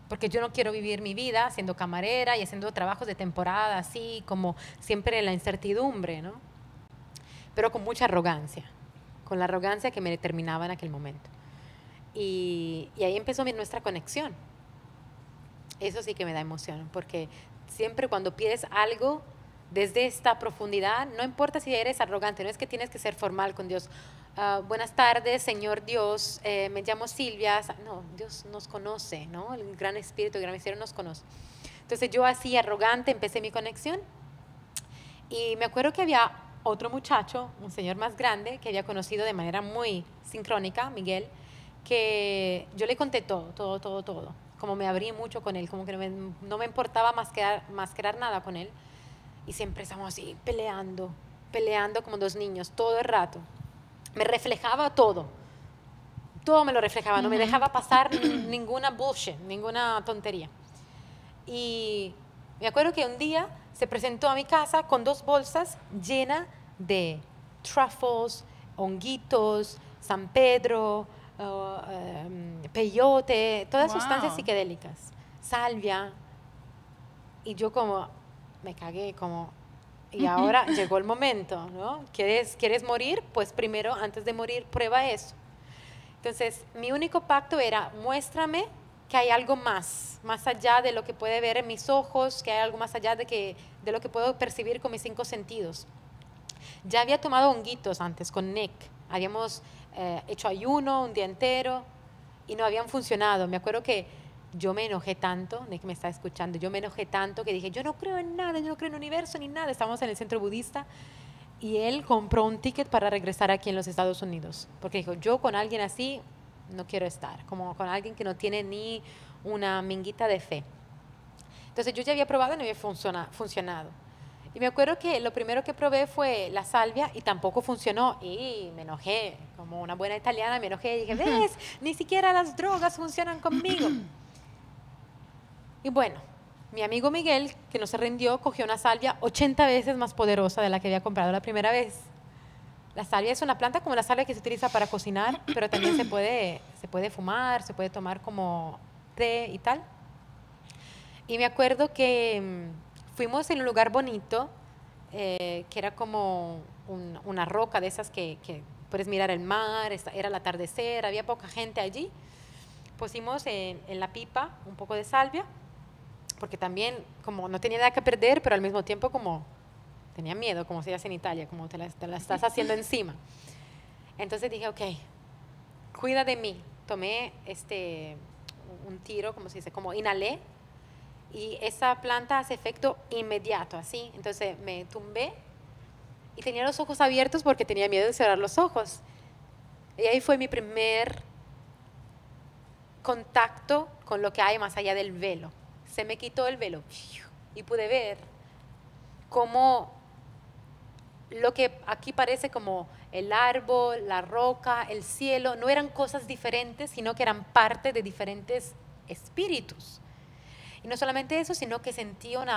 Porque yo no quiero vivir mi vida siendo camarera y haciendo trabajos de temporada, así como siempre la incertidumbre, ¿no? Pero con mucha arrogancia, con la arrogancia que me determinaba en aquel momento. Y ahí empezó nuestra conexión. Eso sí que me da emoción, porque siempre cuando pides algo desde esta profundidad, no importa si eres arrogante, no es que tienes que ser formal con Dios. Buenas tardes, Señor Dios, me llamo Silvia. No, Dios nos conoce, ¿no? El gran espíritu, el gran misterio nos conoce. Entonces yo así arrogante empecé mi conexión y me acuerdo que había otro muchacho, un señor más grande, que había conocido de manera muy sincrónica, Miguel, que yo le conté todo. Como me abrí mucho con él, como que no me importaba mascarar nada con él. Y siempre estamos así peleando como dos niños todo el rato. Me reflejaba todo me lo reflejaba, no me dejaba pasar ninguna bullshit, ninguna tontería. Y me acuerdo que un día se presentó a mi casa con dos bolsas llenas de truffles, honguitos, San Pedro, peyote, todas wow. sustancias psicodélicas, salvia. Y yo como, me cagué como... Y ahora llegó el momento, ¿no? ¿Quieres morir? Pues primero, antes de morir, prueba eso. Entonces, mi único pacto era, muéstrame que hay algo más allá de lo que puede ver en mis ojos, que hay algo más allá de lo que puedo percibir con mis 5 sentidos. Ya había tomado honguitos antes con Nick. Habíamos hecho ayuno un día entero y no habían funcionado. Me acuerdo que yo me enojé tanto, Nick me está escuchando, yo me enojé tanto que dije, yo no creo en nada, yo no creo en el universo ni nada. Estábamos en el centro budista y él compró un ticket para regresar aquí en los Estados Unidos. Porque dijo, yo con alguien así no quiero estar, como con alguien que no tiene ni una minguita de fe. Entonces yo ya había probado y no había funcionado. Y me acuerdo que lo primero que probé fue la salvia y tampoco funcionó. Y me enojé, como una buena italiana me enojé y dije, ves, ni siquiera las drogas funcionan conmigo. Y bueno, mi amigo Miguel, que no se rindió, cogió una salvia 80 veces más poderosa de la que había comprado la primera vez. La salvia es una planta como la salvia que se utiliza para cocinar, pero también se puede fumar, se puede tomar como té y tal. Y me acuerdo que fuimos en un lugar bonito, que era como una roca de esas que puedes mirar el mar, era el atardecer, había poca gente allí. Pusimos en la pipa un poco de salvia, porque también como no tenía nada que perder, pero al mismo tiempo como tenía miedo, como se hace en Italia, como te la estás haciendo encima. Entonces dije, ok, cuida de mí. Tomé un tiro, como se dice, como inhalé, y esa planta hace efecto inmediato, así. Entonces me tumbé y tenía los ojos abiertos porque tenía miedo de cerrar los ojos. Y ahí fue mi primer contacto con lo que hay más allá del velo. Se me quitó el velo y pude ver cómo lo que aquí parece como el árbol, la roca, el cielo, no eran cosas diferentes, sino que eran parte de diferentes espíritus. Y no solamente eso, sino que sentí un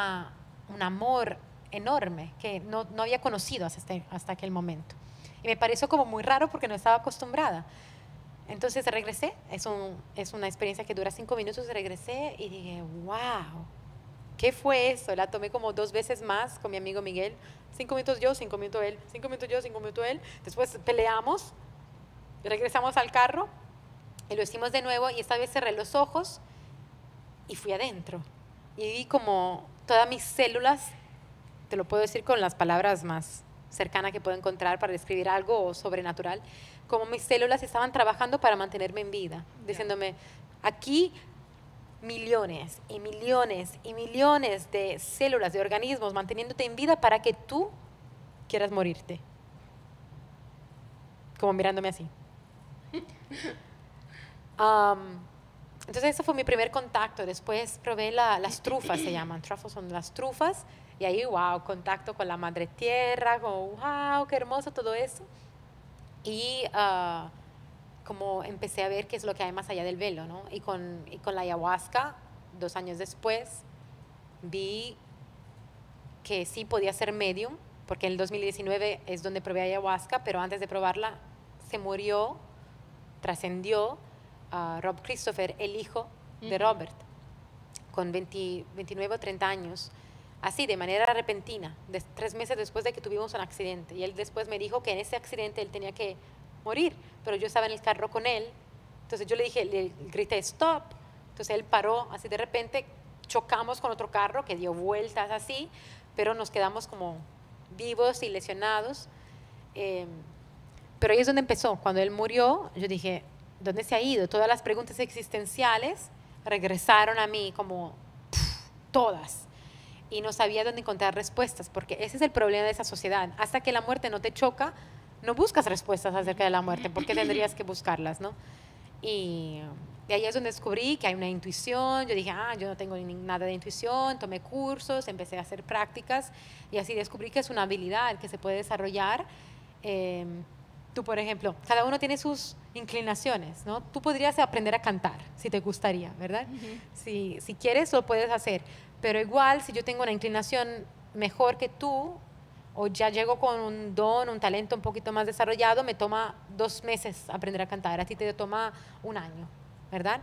amor enorme que no había conocido hasta aquel momento. Y me pareció como muy raro porque no estaba acostumbrada. Entonces regresé, es una experiencia que dura 5 minutos, regresé y dije, wow, ¿qué fue eso? La tomé como 2 veces más con mi amigo Miguel, 5 minutos yo, 5 minutos él, 5 minutos yo, 5 minutos él, después peleamos, regresamos al carro y lo hicimos de nuevo y esta vez cerré los ojos y fui adentro y vi como todas mis células, te lo puedo decir con las palabras más cercanas que puedo encontrar para describir algo sobrenatural, como mis células estaban trabajando para mantenerme en vida, diciéndome, aquí millones y millones y millones de células, de organismos manteniéndote en vida para que tú quieras morirte. Como mirándome así. Entonces, ese fue mi primer contacto. Después probé las trufas, se llaman. Trufas son las trufas. Y ahí, wow, contacto con la madre tierra, como, wow, qué hermoso todo eso. Y como empecé a ver qué es lo que hay más allá del velo, ¿no? Y con la ayahuasca, 2 años después, vi que sí podía ser medium, porque en el 2019 es donde probé ayahuasca, pero antes de probarla se murió, trascendió Rob Christopher, el hijo de Robert, con 29 o 30 años, así de manera repentina, 3 meses después de que tuvimos un accidente. Y él después me dijo que en ese accidente él tenía que morir, pero yo estaba en el carro con él, entonces yo le dije, le grité stop, entonces él paró, así de repente chocamos con otro carro que dio vueltas así, pero nos quedamos como vivos y lesionados, pero ahí es donde empezó. Cuando él murió, yo dije, ¿dónde se ha ido? Todas las preguntas existenciales regresaron a mí, como todas, y no sabía dónde encontrar respuestas, porque ese es el problema de esa sociedad, hasta que la muerte no te choca, no buscas respuestas acerca de la muerte, porque tendrías que buscarlas, ¿no? Y ahí es donde descubrí que hay una intuición. Yo dije, ah, yo no tengo nada de intuición, tomé cursos, empecé a hacer prácticas y así descubrí que es una habilidad que se puede desarrollar. Tú, por ejemplo, cada uno tiene sus inclinaciones, ¿no? Tú podrías aprender a cantar, si te gustaría, ¿verdad? Uh-huh. Si quieres, lo puedes hacer. Pero igual, si yo tengo una inclinación mejor que tú, o ya llego con un don, un talento un poquito más desarrollado, me toma 2 meses aprender a cantar, a ti te toma 1 año, ¿verdad?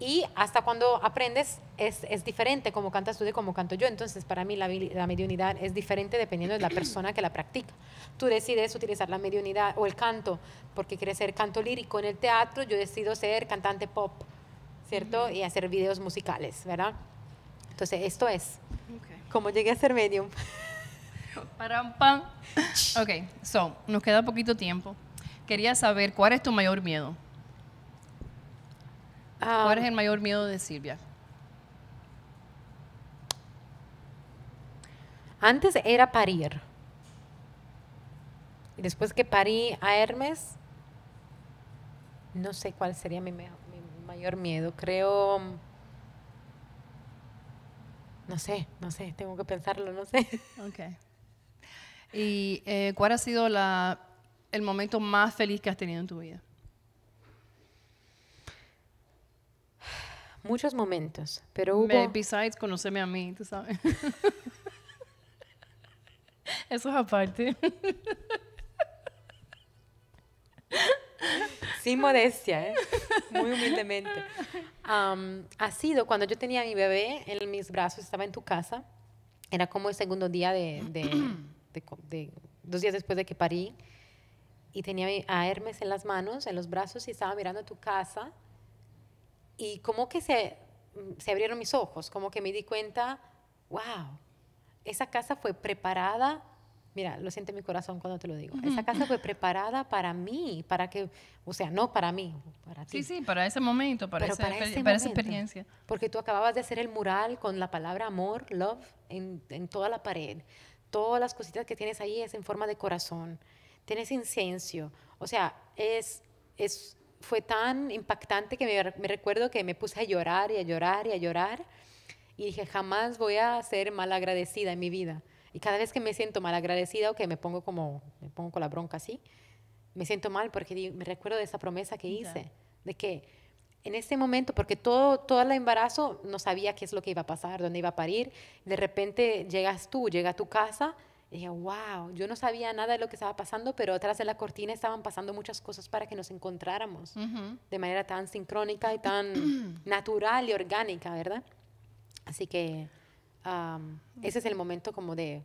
Y hasta cuando aprendes es diferente como cantas tú de como canto yo, entonces para mí la mediunidad es diferente dependiendo de la persona que la practica. Tú decides utilizar la mediunidad o el canto porque quieres ser canto lírico en el teatro, yo decido ser cantante pop, ¿cierto? Y hacer videos musicales, ¿verdad? Entonces esto es cómo llegué a ser medium. Param, pam. Ok, so, nos queda poquito tiempo. Quería saber, ¿cuál es tu mayor miedo? ¿Cuál es el mayor miedo de Silvia? Antes era parir. Y después que parí a Hermes, no sé cuál sería mi mayor miedo. Creo... No sé, tengo que pensarlo, no sé. Ok. ¿Y cuál ha sido el momento más feliz que has tenido en tu vida? Muchos momentos, pero hubo... Besides conocerme a mí, tú sabes. Eso es aparte. Sin modestia, ¿eh? Muy humildemente. Ha sido cuando yo tenía a mi bebé en mis brazos, estaba en tu casa, era como el segundo día de 2 días después de que parí, y tenía a Hermes en las manos, en los brazos, y estaba mirando tu casa y como que se abrieron mis ojos, como que me di cuenta, wow, esa casa fue preparada, mira, lo siente mi corazón cuando te lo digo, esa casa fue preparada para mí, para que, o sea, no para mí, para ti. Sí, para ese momento, para esa experiencia. Porque tú acababas de hacer el mural con la palabra amor, love, en toda la pared. Todas las cositas que tienes ahí es en forma de corazón, tienes incienso, o sea, fue tan impactante que me recuerdo que me puse a llorar y a llorar y a llorar y dije, jamás voy a ser malagradecida en mi vida. Y cada vez que me siento malagradecida o que me pongo con la bronca así, me siento mal porque me recuerdo de esa promesa que hice, de que en ese momento, porque todo el embarazo no sabía qué es lo que iba a pasar, dónde iba a parir, de repente llega tu casa Y dije, wow, yo no sabía nada de lo que estaba pasando, pero atrás de la cortina estaban pasando muchas cosas para que nos encontráramos de manera tan sincrónica y tan natural y orgánica, ¿verdad? Así que ese es el momento como de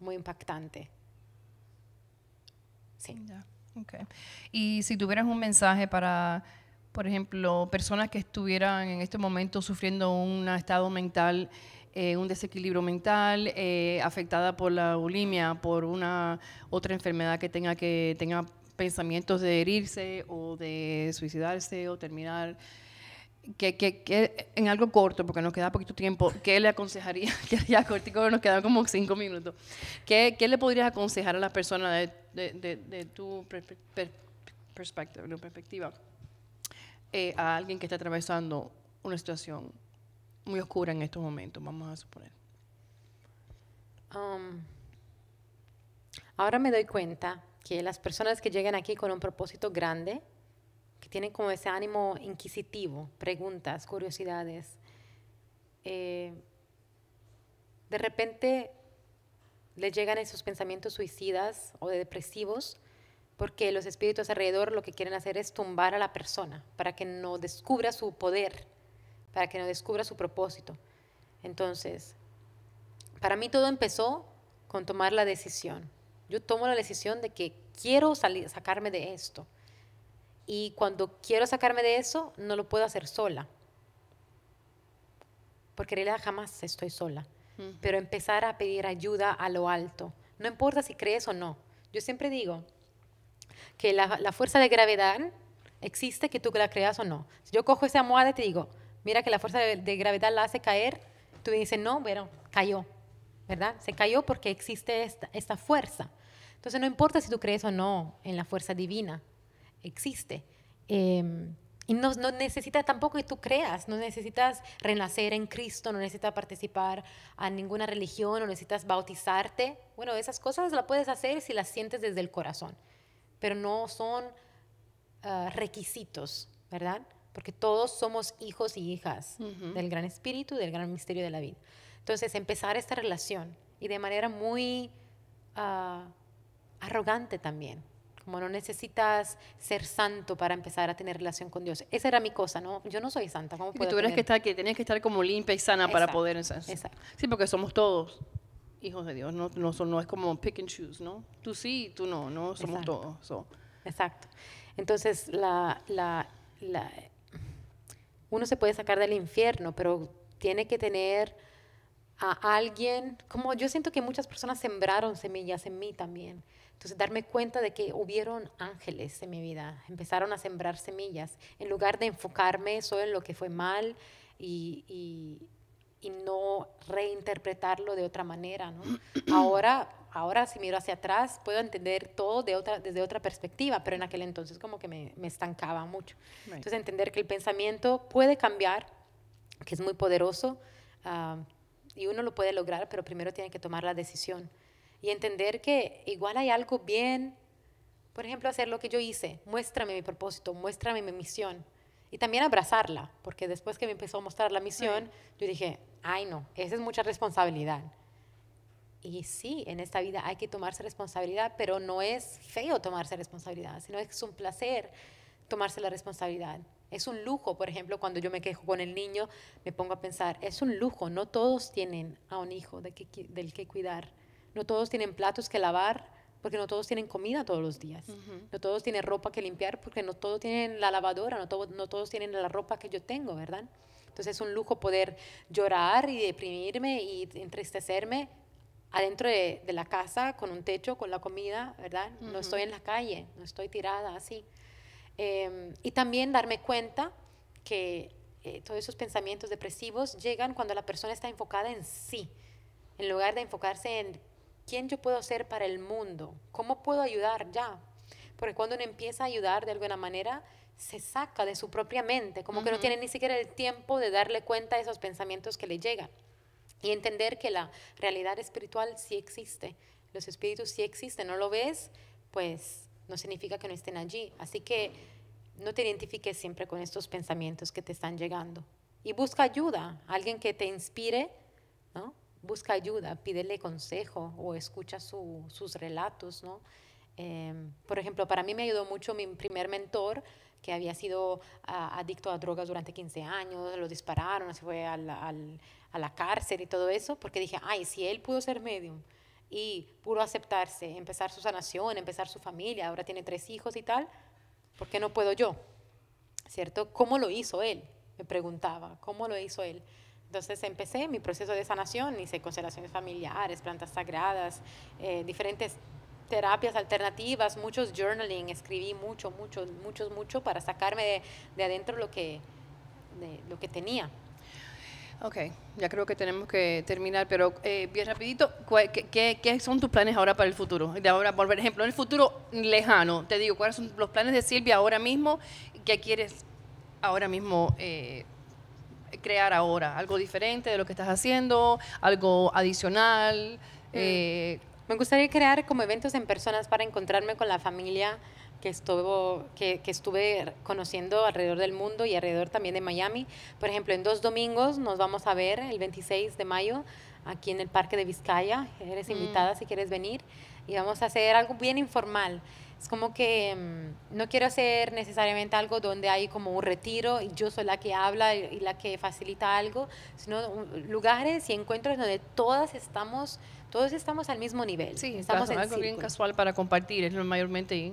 muy impactante. Sí. Yeah. Okay. Y si tuvieras un mensaje para, por ejemplo, personas que estuvieran en este momento sufriendo un estado mental, un desequilibrio mental, afectada por la bulimia, por una otra enfermedad que tenga pensamientos de herirse o de suicidarse o terminar, que en algo corto, porque nos queda poquito tiempo, ¿qué le aconsejaría? Ya cortico, nos quedan como 5 minutos. ¿Qué le podrías aconsejar a las personas de tu perspectiva a alguien que está atravesando una situación muy oscura en estos momentos, vamos a suponer? Ahora me doy cuenta que las personas que llegan aquí con un propósito grande, que tienen como ese ánimo inquisitivo, preguntas, curiosidades, de repente les llegan esos pensamientos suicidas o de depresivos porque los espíritus alrededor lo que quieren hacer es tumbar a la persona para que no descubra su poder, para que no descubra su propósito. Entonces, para mí todo empezó con tomar la decisión. Yo tomo la decisión de que quiero sacarme de esto. Y cuando quiero sacarme de eso, no lo puedo hacer sola. Porque en realidad jamás estoy sola. Pero empezar a pedir ayuda a lo alto. No importa si crees o no. Yo siempre digo que la fuerza de gravedad existe, que tú la creas o no. Si yo cojo esa almohada y te digo, mira que la fuerza de gravedad la hace caer, tú dices, no, bueno, cayó, ¿verdad? Se cayó porque existe esta fuerza. Entonces, no importa si tú crees o no en la fuerza divina, existe. Y no necesitas tampoco que tú creas, no necesitas renacer en Cristo, no necesitas participar a ninguna religión, no necesitas bautizarte. Bueno, esas cosas las puedes hacer si las sientes desde el corazón, pero no son requisitos, ¿verdad? Porque todos somos hijos y hijas del gran espíritu, del gran misterio de la vida. Entonces, empezar esta relación y de manera muy arrogante también, como no necesitas ser santo para empezar a tener relación con Dios. Esa era mi cosa, ¿no? Yo no soy santa, ¿cómo puedo? Y tú eres que tenías que estar como limpia y sana, exacto, para poder... Exacto. Sí, porque somos todos hijos de Dios, no es como pick and choose, ¿no? Tú sí, tú no, no somos exacto, todos. So. Exacto. Entonces, uno se puede sacar del infierno, pero tiene que tener a alguien, como yo siento que muchas personas sembraron semillas en mí también. Entonces, darme cuenta de que hubieron ángeles en mi vida, empezaron a sembrar semillas, en lugar de enfocarme solo en lo que fue mal y no reinterpretarlo de otra manera, ¿no? Ahora, si miro hacia atrás, puedo entender todo desde otra perspectiva, pero en aquel entonces como que me estancaba mucho. Right. Entonces, entender que el pensamiento puede cambiar, que es muy poderoso, y uno lo puede lograr, pero primero tiene que tomar la decisión. Y entender que igual hay algo bien, por ejemplo, hacer lo que yo hice, muéstrame mi propósito, muéstrame mi misión. Y también abrazarla, porque después que me empezó a mostrar la misión, yo dije, ay no, esa es mucha responsabilidad. Y sí, en esta vida hay que tomarse responsabilidad, pero no es feo tomarse responsabilidad, sino es un placer tomarse la responsabilidad. Es un lujo, por ejemplo, cuando yo me quejo con el niño, me pongo a pensar, es un lujo, no todos tienen a un hijo del que cuidar, no todos tienen platos que lavar, porque no todos tienen comida todos los días, no todos tienen ropa que limpiar, porque no todos tienen la lavadora, no todos tienen la ropa que yo tengo, ¿verdad? Entonces, es un lujo poder llorar y deprimirme y entristecerme adentro de la casa, con un techo, con la comida, ¿verdad? No estoy en la calle, no estoy tirada así. Y también darme cuenta que todos esos pensamientos depresivos llegan cuando la persona está enfocada en sí, en lugar de enfocarse en quién yo puedo ser para el mundo, cómo puedo ayudar ya. Porque cuando uno empieza a ayudar de alguna manera, se saca de su propia mente, como que no tiene ni siquiera el tiempo de darle cuenta de esos pensamientos que le llegan. Y entender que la realidad espiritual sí existe, los espíritus sí existen, no lo ves, pues no significa que no estén allí. Así que no te identifiques siempre con estos pensamientos que te están llegando. Y busca ayuda, alguien que te inspire, ¿no? busca ayuda, pídele consejo o escucha sus relatos, ¿no? Por ejemplo, para mí me ayudó mucho mi primer mentor, que había sido adicto a drogas durante 15 años, lo dispararon, se fue a la cárcel y todo eso, porque dije, ay, si él pudo ser medium y pudo aceptarse, empezar su sanación, empezar su familia, ahora tiene 3 hijos y tal, ¿por qué no puedo yo? ¿Cierto? ¿Cómo lo hizo él? Me preguntaba, ¿cómo lo hizo él? Entonces empecé mi proceso de sanación, hice constelaciones familiares, plantas sagradas, diferentes terapias alternativas, muchos journaling, escribí mucho para sacarme de adentro lo que tenía. Ok, ya creo que tenemos que terminar, pero bien rapidito, ¿qué son tus planes ahora para el futuro? De ahora, por ejemplo, en el futuro lejano, te digo, ¿cuáles son los planes de Silvia ahora mismo? ¿Qué quieres ahora mismo crear ahora? ¿Algo diferente de lo que estás haciendo? ¿Algo adicional? Me gustaría crear como eventos en personas para encontrarme con la familia que estuve conociendo alrededor del mundo y alrededor también de Miami. Por ejemplo, en 2 domingos nos vamos a ver el 26 de mayo aquí en el parque de Vizcaya. Eres invitada si quieres venir, y vamos a hacer algo bien informal. Es como que no quiero hacer necesariamente algo donde hay como un retiro y yo soy la que habla y la que facilita algo, sino lugares y encuentros donde todos estamos al mismo nivel. Sí, estamos en algo bien casual para compartir, es mayormente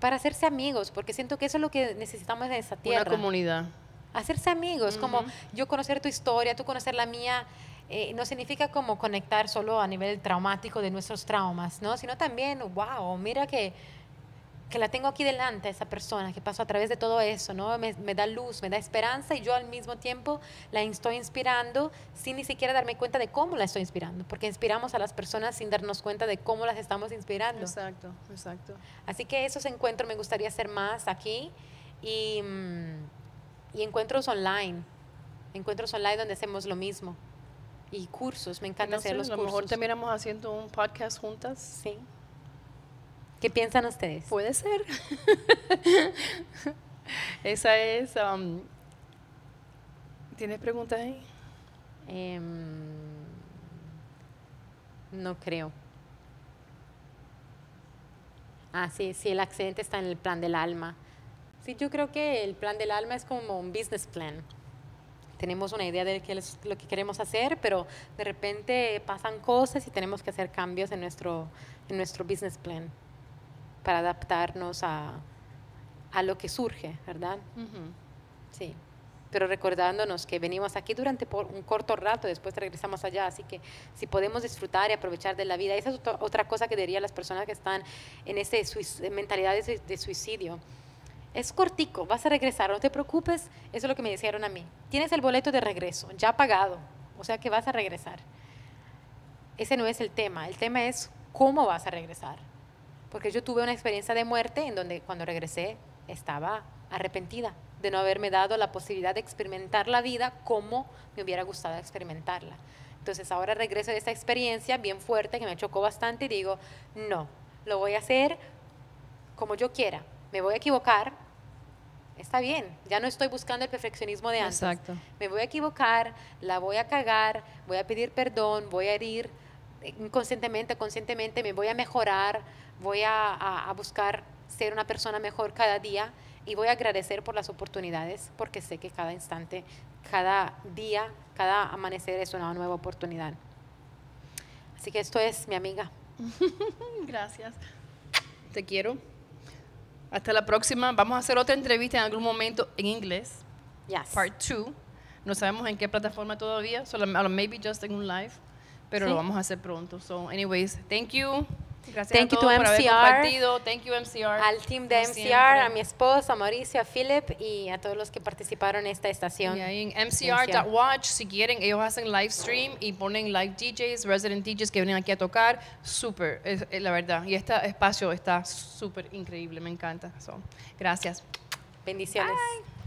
para hacerse amigos, porque siento que eso es lo que necesitamos en esta tierra. Una comunidad. Hacerse amigos, como yo conocer tu historia, tú conocer la mía, no significa como conectar solo a nivel traumático de nuestros traumas, ¿no? Sino también, wow, mira que la tengo aquí delante, esa persona que pasó a través de todo eso, ¿no? Me da luz, me da esperanza, y yo al mismo tiempo la estoy inspirando sin ni siquiera darme cuenta de cómo la estoy inspirando, porque inspiramos a las personas sin darnos cuenta de cómo las estamos inspirando. Exacto, exacto. Así que esos encuentros me gustaría hacer más aquí, y encuentros online donde hacemos lo mismo, y cursos, me encanta hacer los cursos. A lo mejor terminamos haciendo un podcast juntas. Sí. ¿Qué piensan ustedes? Puede ser. Esa es... ¿Tienes preguntas ahí? No creo. Ah, sí, el accidente está en el plan del alma. Sí, yo creo que el plan del alma es como un business plan. Tenemos una idea de lo que queremos hacer, pero de repente pasan cosas y tenemos que hacer cambios en nuestro business plan, para adaptarnos a lo que surge, ¿verdad? Sí, pero recordándonos que venimos aquí durante un corto rato, después regresamos allá, así que si podemos disfrutar y aprovechar de la vida, esa es otra cosa que diría a las personas que están en esa mentalidad de suicidio. Es cortico, vas a regresar, no te preocupes, eso es lo que me dijeron a mí. Tienes el boleto de regreso, ya pagado, o sea que vas a regresar. Ese no es el tema es cómo vas a regresar. Porque yo tuve una experiencia de muerte en donde cuando regresé estaba arrepentida de no haberme dado la posibilidad de experimentar la vida como me hubiera gustado experimentarla. Entonces ahora regreso de esta experiencia bien fuerte que me chocó bastante y digo, no, lo voy a hacer como yo quiera. Me voy a equivocar, está bien, ya no estoy buscando el perfeccionismo de antes. Exacto. Me voy a equivocar, la voy a cagar, voy a pedir perdón, voy a herir inconscientemente, conscientemente, me voy a mejorar, voy a buscar ser una persona mejor cada día, y voy a agradecer por las oportunidades, porque sé que cada instante, cada día, cada amanecer es una nueva oportunidad. Así que esto es mi amiga. Gracias. Te quiero. Hasta la próxima. Vamos a hacer otra entrevista en algún momento en inglés. Yes. Part 2. No sabemos en qué plataforma todavía, solo maybe just en un live, pero sí, lo vamos a hacer pronto. So, anyways, thank you. Gracias a todos por haber compartido. Thank you, MCR. Al team de MCR, a mi esposa, a Mauricio, a Philip y a todos los que participaron en esta estación. Y ahí en MCR.watch, si quieren, ellos hacen live stream y ponen live DJs, resident DJs que vienen aquí a tocar. Súper, la verdad. Y este espacio está súper increíble, me encanta. So, gracias. Bendiciones. Bye.